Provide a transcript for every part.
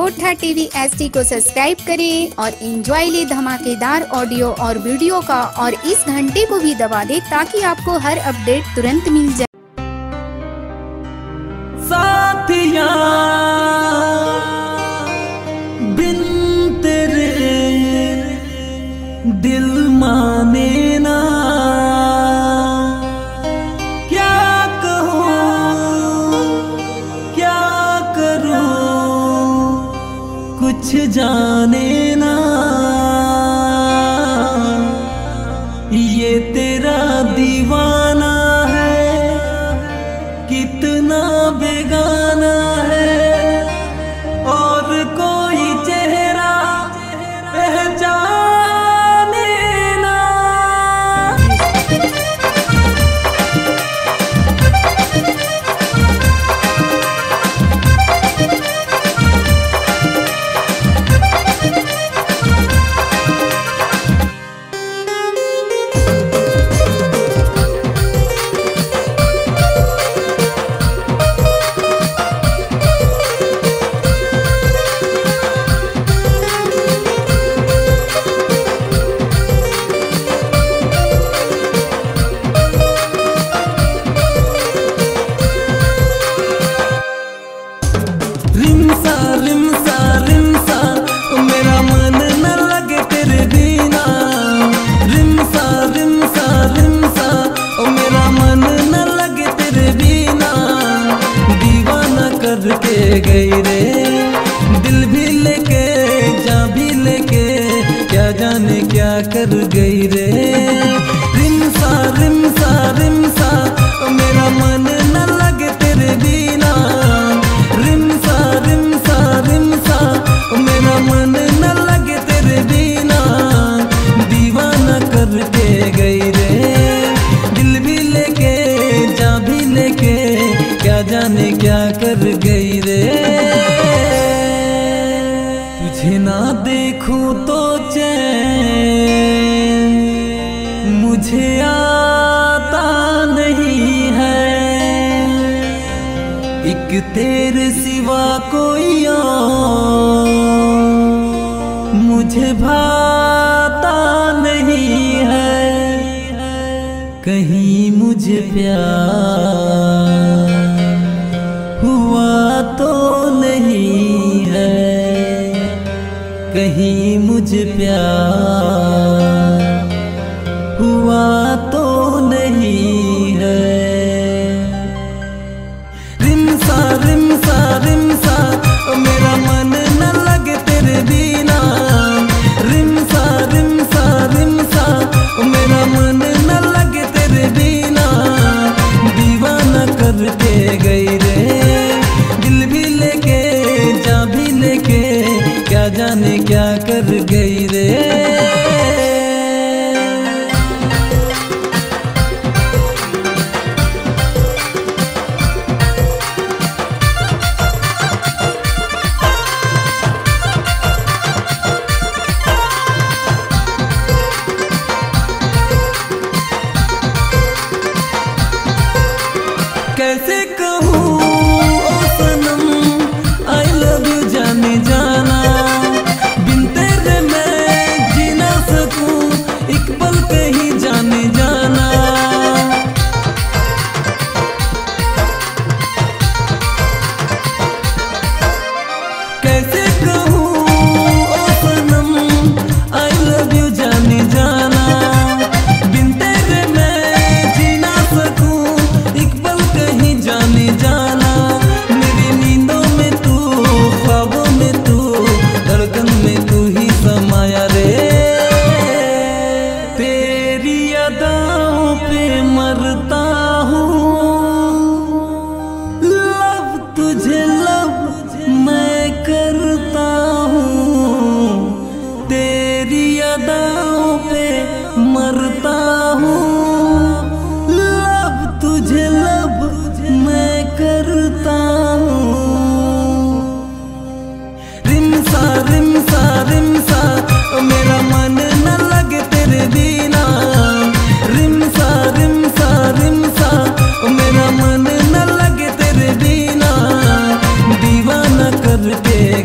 Khortha TV ST को subscribe करें और एंजॉय ले धमाकेदार ऑडियो और वीडियो का, और इस घंटे को भी दबा दें ताकि आपको हर अपडेट तुरंत मिल जाए। साथियां बिन तेरे दिल माने ना, कुछ जाने ना, ये तेरा दीवाना है कितना बेगाना है, और कोई चेहरा पहचाने ना। गई रे दिल भी लेके जा भी लेके, क्या जाने क्या कर गई रे। रिमसा रिमसा रिमसा मेरा मन न लगे तेरे बिना, रिमसा रिमसा रिमसा मेरा मन न लगे तेरे बिना, दीवाना करके गई रे दिल भी लेके जा भी लेके, क्या जाने क्या कर गई रे। तुझे ना देखूं तो चैन मुझे आता नहीं है, एक तेरे सिवा कोई और मुझे भाता नहीं है, कहीं मुझे प्यार तो नहीं है, कहीं मुझे प्यार हुआ तो नहीं है। रिमसा रिमसा रिमसा मेरा मन न लगे तेरे बिना, रिमसा रिमसा रिमसा मेरा मन न लगे तेरे बिना, दीवाना करके गई रे लेके, क्या जाने क्या कर गई रे।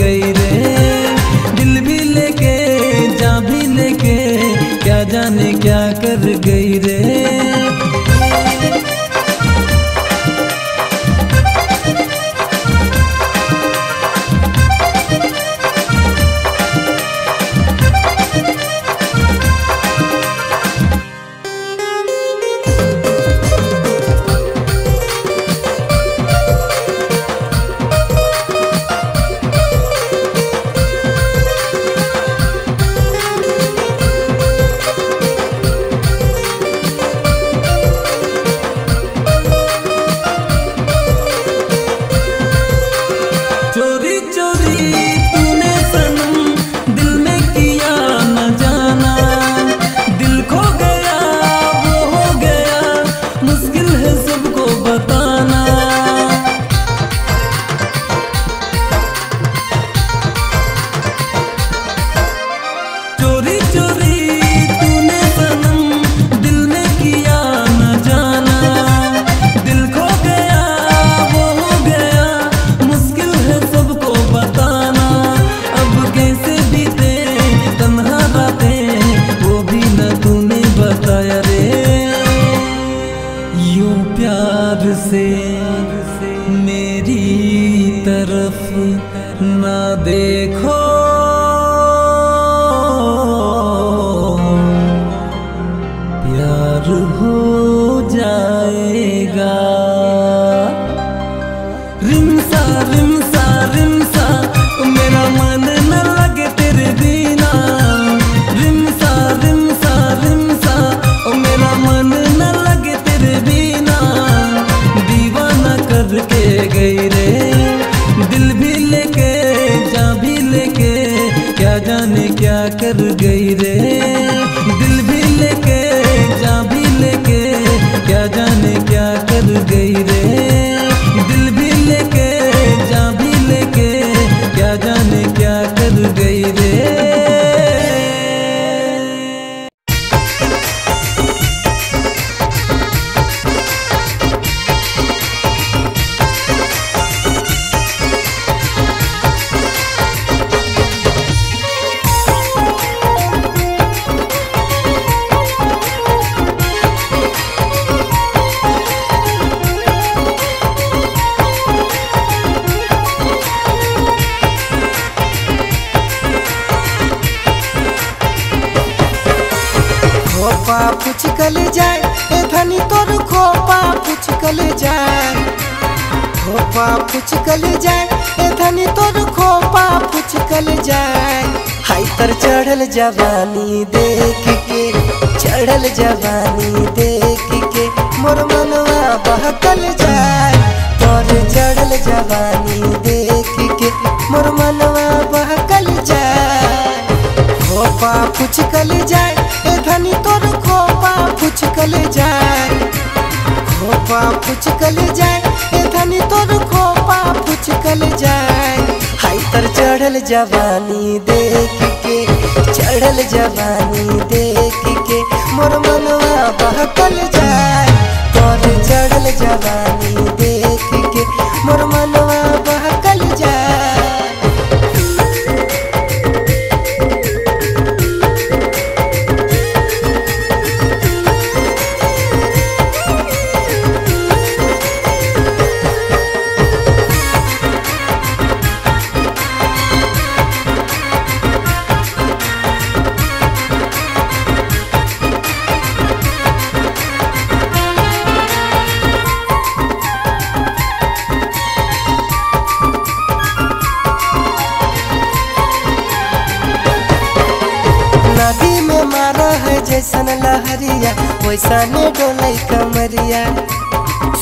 गई रे, दिल भी लेके जा भी लेके क्या जाने क्या कर गई रे। से मेरी तरफ ना देखो, प्यार हो जाएगा। रिमसा रिमसा रिमसा मेरा मन न लगे तेरे बिना, रिमसा रिमसा रिमसा मेरा मन न लगे तेरे बिना। करके गई रे, दिल भी लेके जा भी लेके क्या जाने क्या कर गई रे। दिल भी लेके जा भी लेके क्या जाने क्या कर गई रे। दिल भी लेके जा भी लेके क्या जाने क्या कर गई रे। खोपा पुचकल जाए ए धनी तोर खोपा पुचकल जाए, खोपा पुचकल जाए ए धनी तोर खोपा पुचकल जाए। हाय तर चढ़ल जवानी देख के, चढ़ल जवानी देख के मोर मनवा बहकल जाए। तोर चढ़ल जवानी देख के मोर मनवा बहकल जाए। खोपा पुचकल जाए ए धनी तोर खोपा पुचकल जाए, खोपा पुचकल जाए ए धनी तोर खोपा पुचकल जाए। हाय तर चढ़ल जवानी देख के, चढ़ल जवानी देख के मोर मनवा बहकल जाए। तोर चढ़ल जवानी देख के मोर मनवा बहकल जाए। नदी में मारा है जैसन लहरिया वैसा ने डोलई कमरिया।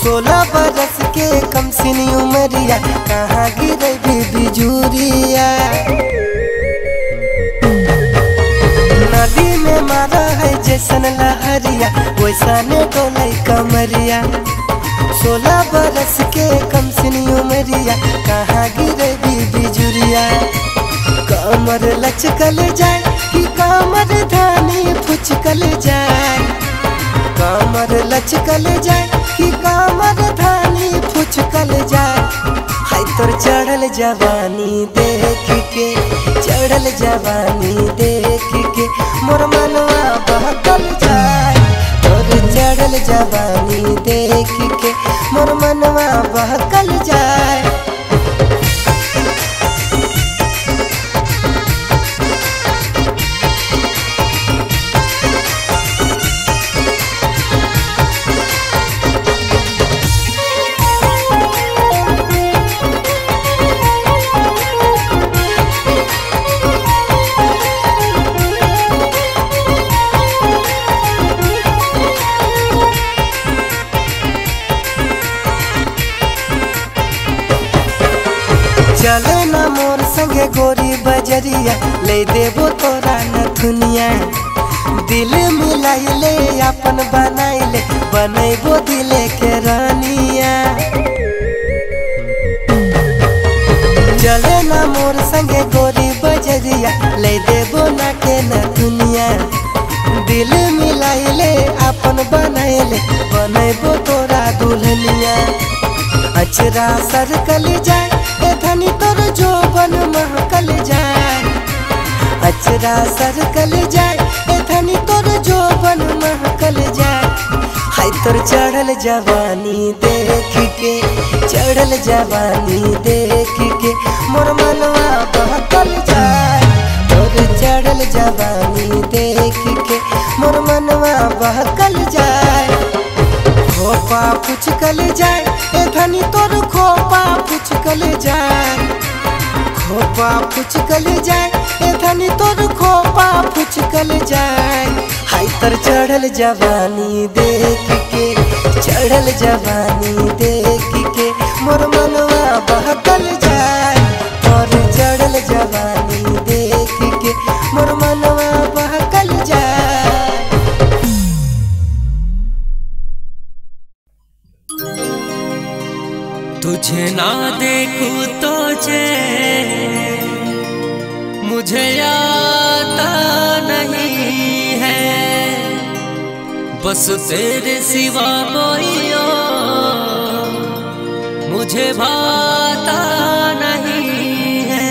16 बरस के कम सिनी उमरिया कहाँ गिरे भी बिजुरिया। नदी में मारा है जैसन लहरिया वैसा ने डोलई कमरिया। 16 बरस के कम सिनी उमरिया कहाँ गिरे भी बिजुरिया। कमर लचकल जाए कि कमर धानी फुचकल जाए, कमर लचकल जाए कि कमर धानी फुचकल जाए। हाय तोर चढ़ल जवानी देख के, चढ़ल जवानी देख के मोर मनवा बहकल जाए। तोर चढ़ल जवानी देख के मोर मनवा बहकल जाए। चलो ना मोर संगे गोरी बजरिया, ले देवो तोरा नथुनिया। दिल मिलाई ले अपन बनाई ले, बनैबो दिले के रानिया। चलो ना मोर संगे गोरी बजरिया, ले देवो ना के नथुनिया। दिल मिलाई ले अपन बनाई ले, बनैबो तोरा दुल्हनिया। अचरा सरकल जाए धनी तोर जो बन महकल जाए। अचरा सरकल जाए धनी तोर जो बन महकल जाए। हाय तोर चढ़ल जवानी देख के, चढ़ल जवानी देख के मोर मनवा बहकल जाए। तोर चढ़ल जवानी देख के मोर मनवा बहकल जाए। खोपा पुचकल जाए धनी तोर खोपा पुचकल जाए। खोपा पुचकल जाए धनी तोर खोपा पुचकल जाए। हाय तोर चढ़ल जवानी देख के, चढ़ल जवानी देख के मोर मनवा बहकल जाए। तोर चढ़ल जवानी देख के मोर मनवा बहकल जाए। तुझे ना देखूं तो चैन मुझे आता नहीं है। बस तेरे सिवा कोई और मुझे भाता नहीं है।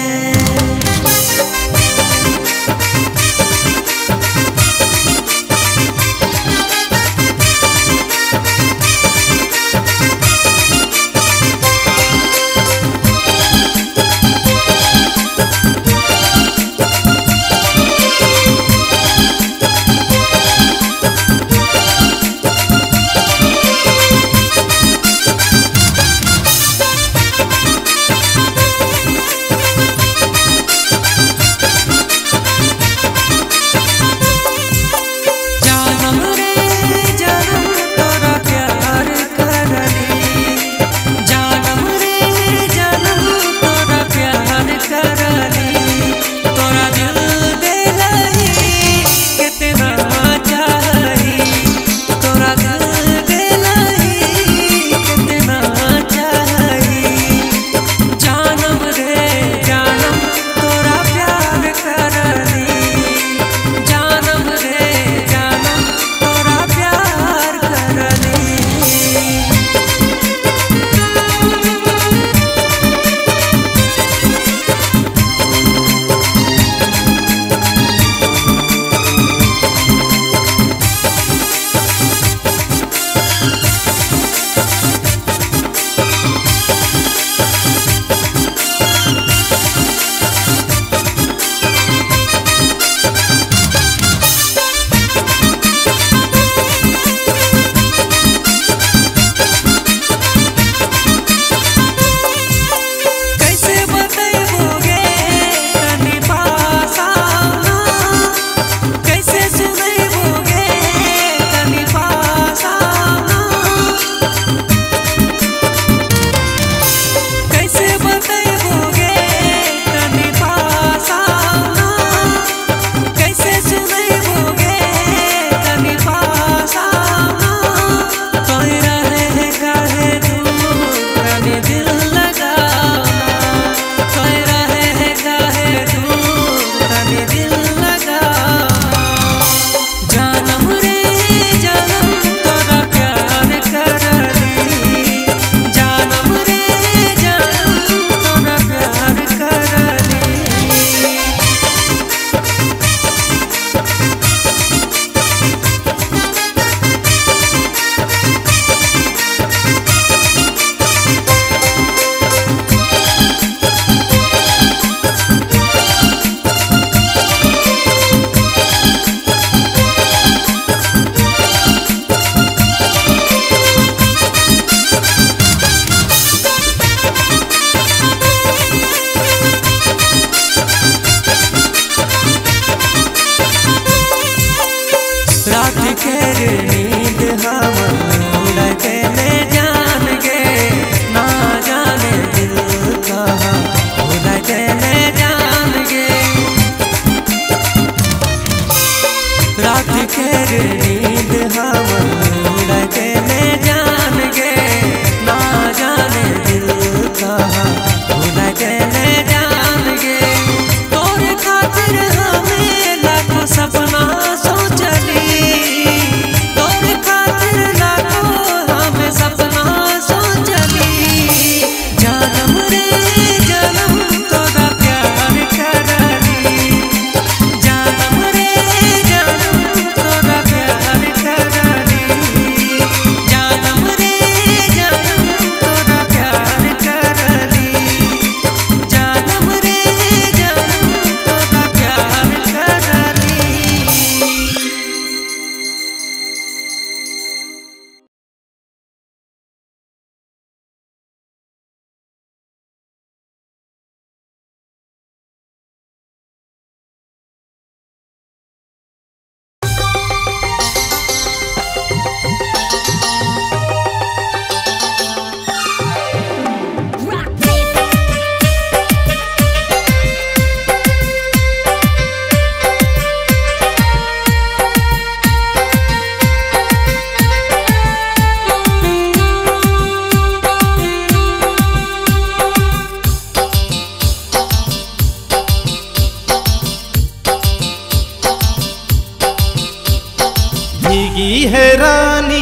की है रानी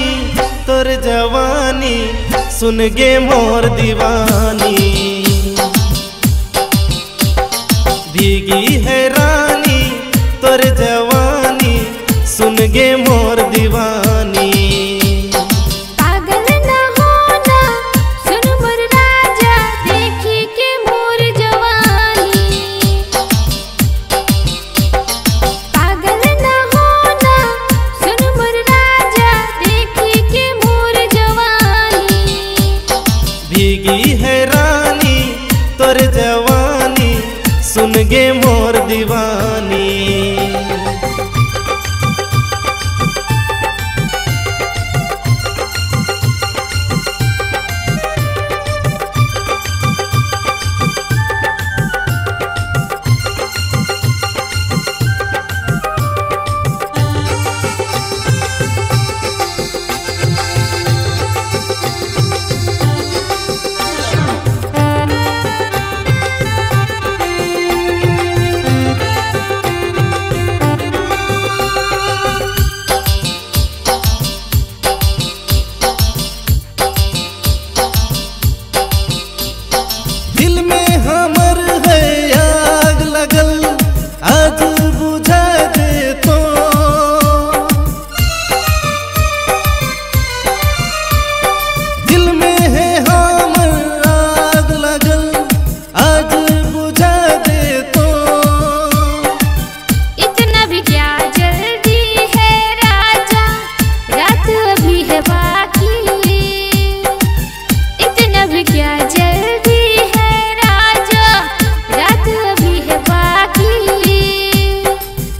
तोर जवानी सुन गे मोर दीवानी। भीगी है रानी तोर जवानी सुन गे मोर दीवानी।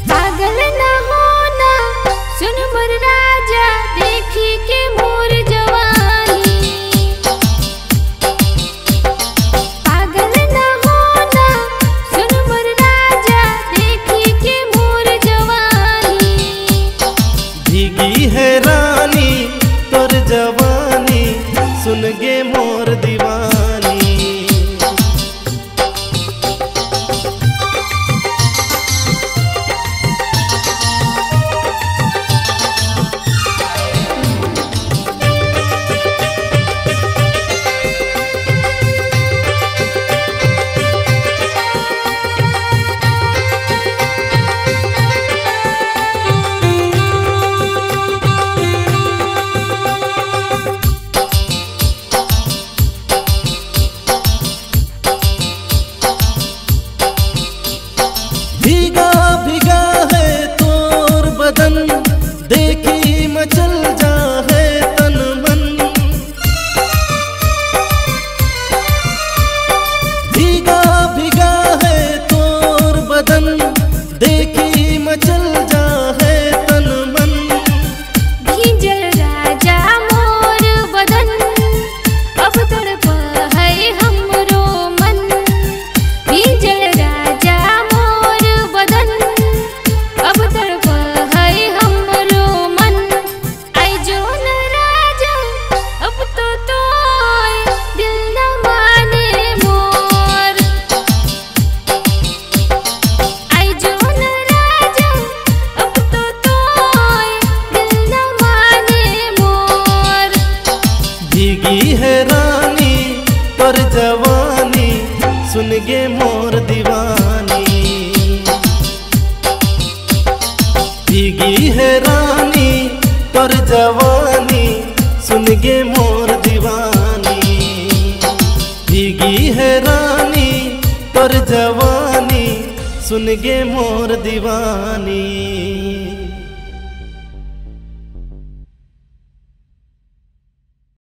पागल ना होना सुन मोर राजा देखी के मोर जवानी। पागल ना होना सुन मोर राजा देखी के मोर जवानी। भीगी है रानी तोर जवानी सुन गे मोर दीवानी। भीगा भीगा है तोर बदन देखी मचल जा है तन मन। भीगा भीगा है तोर बदन देखी मचल जा है तन मन। भीजल राजा मोर बदन अब तड़प है हमरो मन। भीजल राजा जवानी सुन गे मोर दीवानी। भीगी है रानी तोर जवानी सुन गे मोर दीवानी। भीगी है रानी तोर जवानी सुन गे मोर दीवानी।